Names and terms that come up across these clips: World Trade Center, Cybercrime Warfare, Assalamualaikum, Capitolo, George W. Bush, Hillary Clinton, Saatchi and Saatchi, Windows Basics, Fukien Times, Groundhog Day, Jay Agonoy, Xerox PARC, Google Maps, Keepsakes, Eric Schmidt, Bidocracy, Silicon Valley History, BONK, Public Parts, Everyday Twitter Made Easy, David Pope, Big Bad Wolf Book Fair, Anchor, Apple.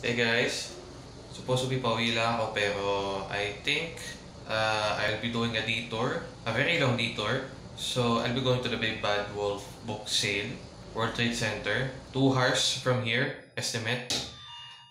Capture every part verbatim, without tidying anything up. Hey guys, supposed to be pawila ako pero I think uh, I'll be doing a detour, a very long detour. So I'll be going to the Big Bad Wolf Book Sale, World Trade Center, two hours from here, estimate.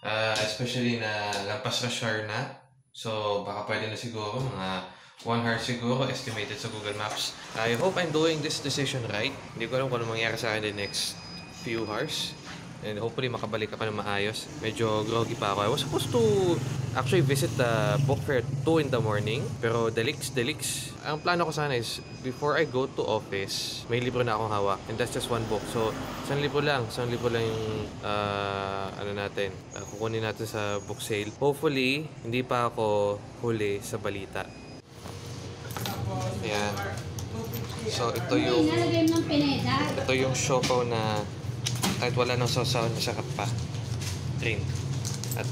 Uh, especially na lampas Rashar na, so baka pwede na siguro mga one hour siguro estimated sa Google Maps. I hope I'm doing this decision right. Hindi ko alam kung ano mangyari sa akin the next few hours. And hopefully makabalik ako ng maayos. Medyo groggy pa ako. I was supposed to actually visit the book fair two in the morning. Pero delix, delix. Ang plano ko sana is, before I go to office, may libro na akong hawak. And that's just one book. So, isang libro lang. Isang libro lang yung, uh, ano natin, uh, kukunin natin sa book sale. Hopefully, hindi pa ako huli sa balita. Ayan. So, ito yung... Ito yung show na... Kahit wala nang sausaw, masarap pa. Drink. At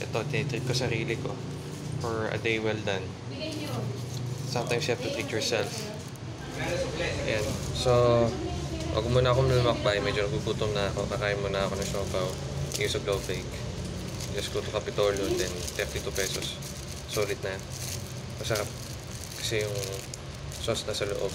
ito, tinitreat ko sarili ko for a day well done. Sometimes you have to treat yourself. Ayan. So, wag muna akong lumakbay. Medyo nagugutom na ako. Kakain muna ako ng siopaw. Use of low fake. Just go to Capitolo, then thirty-two pesos. Solid na. Masarap. Kasi yung sauce na sa loob.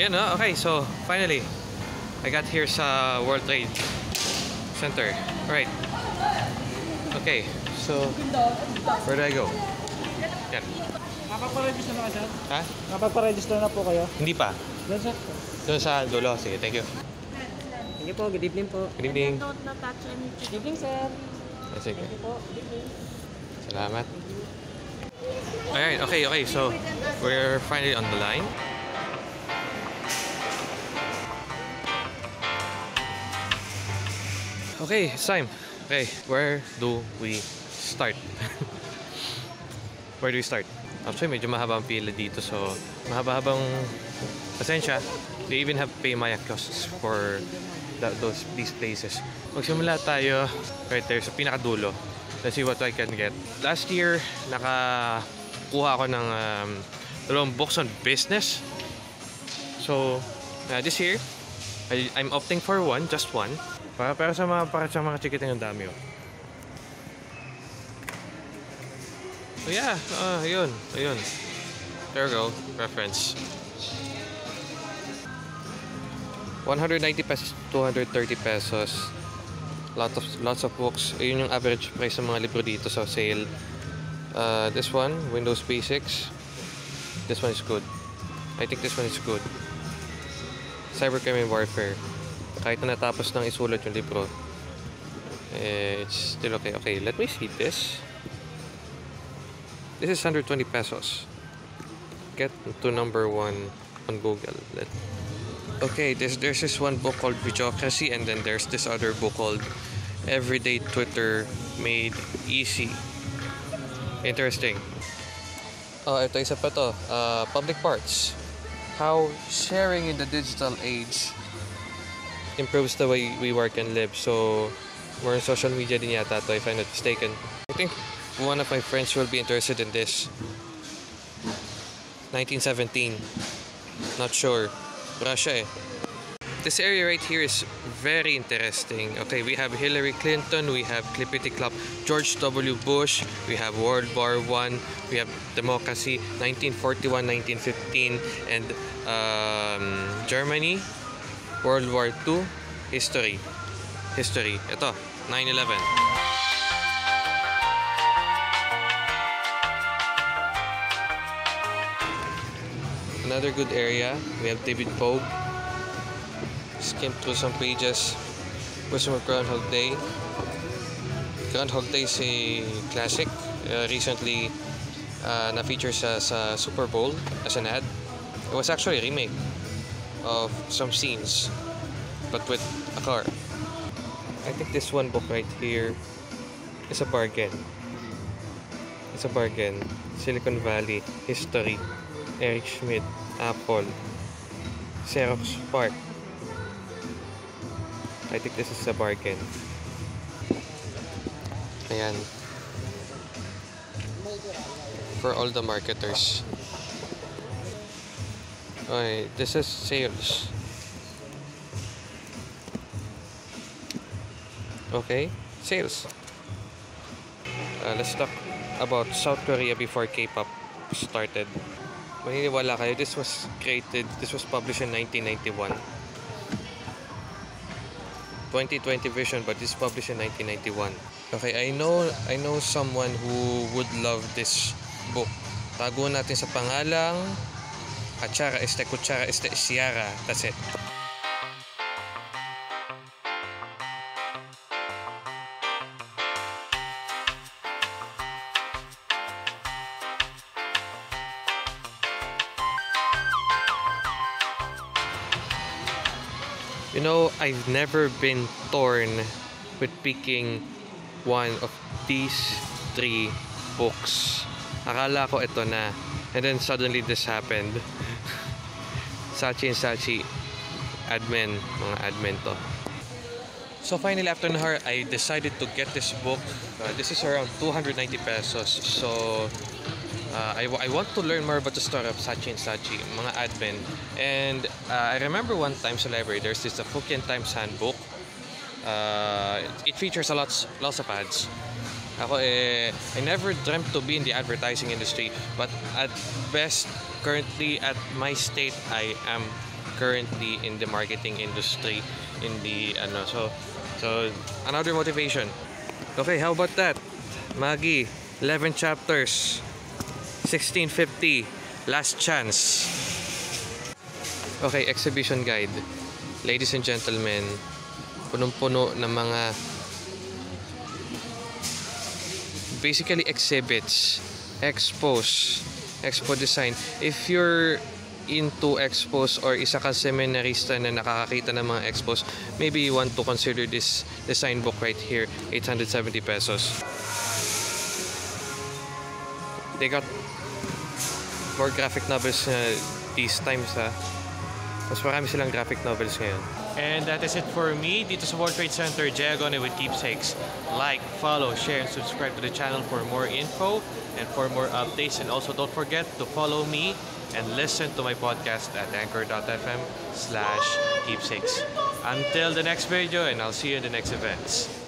Ayan, no? Okay, so finally, I got here sa World Trade Center. Right. Okay, so where do I go? Yan. Nakapag-register na kayo? Ha? Nakapag-register na po kayo? Hindi pa. Doon sa? Doon sa dulo. Sige, thank you. Thank you po. Good evening po. Good evening. Good evening, sir. Thank you po. Good evening. Salamat. Alright, okay, okay. So, we're finally on the line. Okay, it's time. Okay, where do we start? Where do we start? Actually, medyo mahaba ang pila dito. So, mahaba-habang pasensya. They even have pay my costs for that, those these places. Magsimula tayo right there sa pinakadulo. Let's see what I can get. Last year, nakakuha ako ng um, dalawang books on business. So, uh, this year, I, I'm opting for one, just one. Para para sa mga para sa mga chikiting ng dami oh. So yeah, ah, uh, yun, ayun. There we go, reference. one hundred ninety pesos, two hundred thirty pesos. Lots of lots of books. Ayun yung average price ng mga libro dito sa sale. Uh, this one, Windows Basics. This one is good. I think this one is good. Cybercrime Warfare. Kahit na natapos nang isulat yung libro, eh, it's still okay. Okay, let me see this. This is one hundred twenty pesos. Get to number one on Google. Let... Okay, there's, there's this one book called Bidocracy, and then there's this other book called Everyday Twitter Made Easy. Interesting. Oh, ito isa pa to. Uh, Public Parts. How sharing in the digital age improves the way we work and live. So, more on social media din yata to, if I'm not mistaken. I think one of my friends will be interested in this. nineteen seventeen. Not sure. Russia eh. This area right here is very interesting. Okay, we have Hillary Clinton, we have Clippity Club, George W. Bush, we have World War One, we have democracy, nineteen forty-one, nineteen fifteen, and um, Germany. World War Two, history, history. Ito, nine eleven. Another good area. We have David Pope. Skim through some pages. Wisdom of Groundhog Day. Groundhog Day is a classic. Uh, recently, uh, na-feature sa, sa Super Bowl as an ad. It was actually a remake of some scenes, but with a car. I think this one book right here is a bargain. It's a bargain. Silicon Valley History. Eric Schmidt. Apple. Xerox PARC. I think this is a bargain. Ayan. for all the marketers. Okay, this is sales. Okay, sales. Uh, let's talk about South Korea before K-pop started. Maniniwala kayo, this was created, this was published in nineteen ninety-one. twenty twenty vision, but this published in nineteen ninety-one. Okay, I know, I know someone who would love this book. Tago natin sa pangalang Achara este Kuchara este Sierra. That's it. You know, I've never been torn with picking one of these three books. Akala ko ito na. And then suddenly this happened. Saatchi and Saatchi. Admin. Mga admin to. So finally, after an hour, I decided to get this book. Uh, this is around two hundred ninety pesos. So, Uh, I, I want to learn more about the story of Saatchi and Saatchi, mga admin. And uh, I remember one time sa library, there's this Fukien Times handbook. Uh, it, it features a lot, lots of ads. Ako, eh, I never dreamt to be in the advertising industry, but at best, currently at my state, I am currently in the marketing industry. In the ano, so, so another motivation. Okay, how about that, Maggie? eleven chapters. sixteen fifty, last chance. Okay, exhibition guide. Ladies and gentlemen, punong-puno ng mga basically exhibits, expos, expo design. If you're into expos or isa ka seminarista na nakakakita ng mga expos, maybe you want to consider this design book right here, eight hundred seventy pesos. They got more graphic novels uh, these times, ha. Mas marami silang graphic novels ngayon. And that is it for me. Dito sa World Trade Center, Jay Agonoy with Keepsakes. Like, follow, share, and subscribe to the channel for more info and for more updates. And also don't forget to follow me and listen to my podcast at anchor dot f m slash keepsakes. Until the next video, and I'll see you in the next events.